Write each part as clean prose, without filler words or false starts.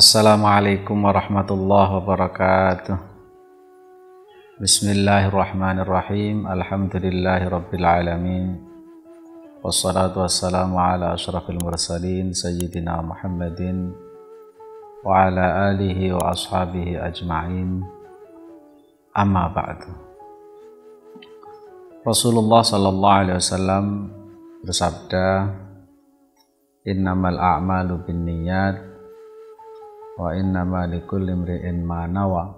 Assalamualaikum warahmatullahi wabarakatuh. Bismillahirrahmanirrahim. Alhamdulillahirabbil alamin. Wassalatu wassalamu ala asyrafil mursalin sayyidina Muhammadin wa ala alihi wa ashabihi ajma'in. Amma ba'du. Rasulullah sallallahu alaihi wasallam bersabda, "Innamal a'malu binniyat." Wa innama likulli imri'in ma nawa.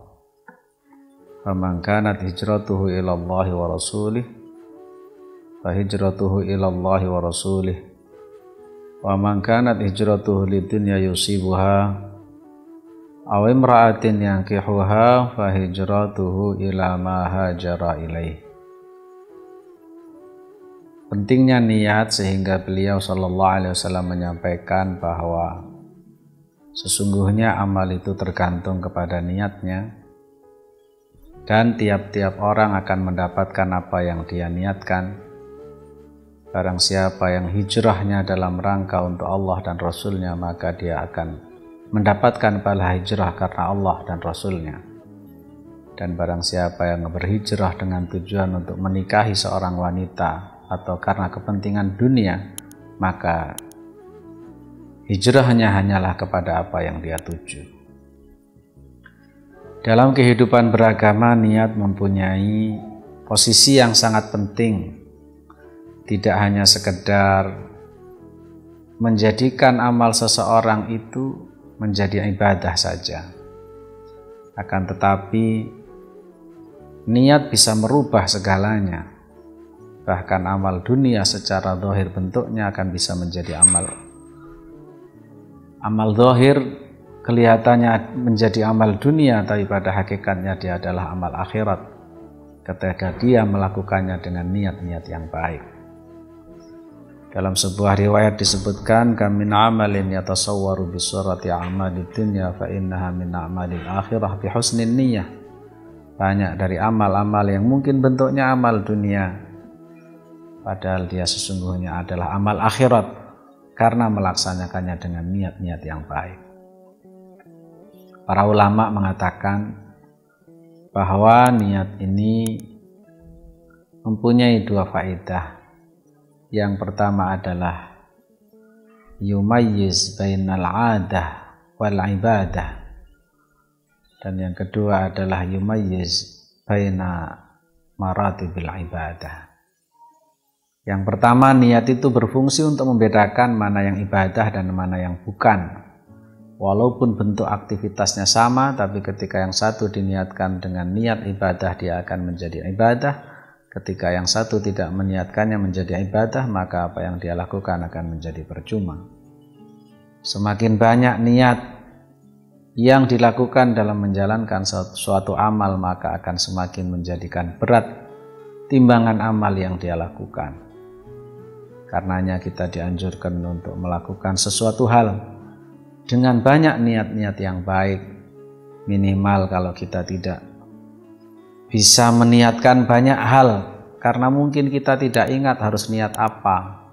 Faman kanat hijratuhu ila Allah wa rasulih fa hijratuhu ila Allah wa rasulih. Wa man kanat hijratuhu lidunya yusibuha aw imra'atin yankihuha fa hijratuhu ila ma hajara ilaih. Pentingnya niat sehingga beliau sallallahu alaihi wasallam menyampaikan bahwa sesungguhnya amal itu tergantung kepada niatnya, dan tiap-tiap orang akan mendapatkan apa yang dia niatkan. Barang siapa yang hijrahnya dalam rangka untuk Allah dan Rasulnya, maka dia akan mendapatkan pahala hijrah karena Allah dan Rasulnya. Dan barang siapa yang berhijrah dengan tujuan untuk menikahi seorang wanita atau karena kepentingan dunia, maka hijrahnya hanyalah kepada apa yang dia tuju. Dalam kehidupan beragama, niat mempunyai posisi yang sangat penting. Tidak hanya sekedar menjadikan amal seseorang itu menjadi ibadah saja. Akan tetapi, niat bisa merubah segalanya. Bahkan amal dunia secara zahir bentuknya akan bisa menjadi amal zahir, kelihatannya menjadi amal dunia, tapi pada hakikatnya dia adalah amal akhirat ketika dia melakukannya dengan niat-niat yang baik. Dalam sebuah riwayat disebutkan, "Kamin amalin yatasawwaru bi surati a'malid dunya fa innaha min a'malil akhirah bi husnin niyyah." Banyak dari amal-amal yang mungkin bentuknya amal dunia, padahal dia sesungguhnya adalah amal akhirat karena melaksanakannya dengan niat-niat yang baik. Para ulama mengatakan bahwa niat ini mempunyai dua faedah. Yang pertama adalah yumayyiz bainal 'adah wal ibadah. Dan yang kedua adalah yumayyiz baina maratibil ibadah. Yang pertama, niat itu berfungsi untuk membedakan mana yang ibadah dan mana yang bukan. Walaupun bentuk aktivitasnya sama, tapi ketika yang satu diniatkan dengan niat ibadah, dia akan menjadi ibadah. Ketika yang satu tidak meniatkannya menjadi ibadah, maka apa yang dia lakukan akan menjadi percuma. Semakin banyak niat yang dilakukan dalam menjalankan suatu amal, maka akan semakin menjadikan berat timbangan amal yang dia lakukan. Karenanya kita dianjurkan untuk melakukan sesuatu hal dengan banyak niat-niat yang baik. Minimal kalau kita tidak bisa meniatkan banyak hal, karena mungkin kita tidak ingat harus niat apa.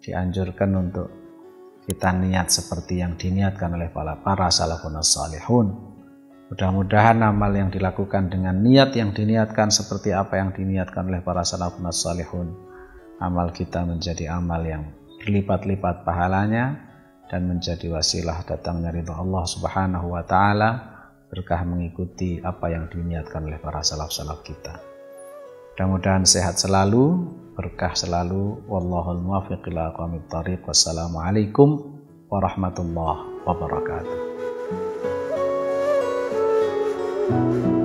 Dianjurkan untuk kita niat seperti yang diniatkan oleh para salafun salihun. Mudah-mudahan amal yang dilakukan dengan niat yang diniatkan seperti apa yang diniatkan oleh para salafun salihun. Amal kita menjadi amal yang berlipat-lipat pahalanya dan menjadi wasilah datangnya ridho Allah Subhanahu wa ta'ala, berkah mengikuti apa yang diniatkan oleh para salaf-salaf kita. Mudah-mudahan sehat selalu, berkah selalu. Wallahul muwaffiq ila aqwamit thariq. Wassalamualaikum warahmatullahi wabarakatuh.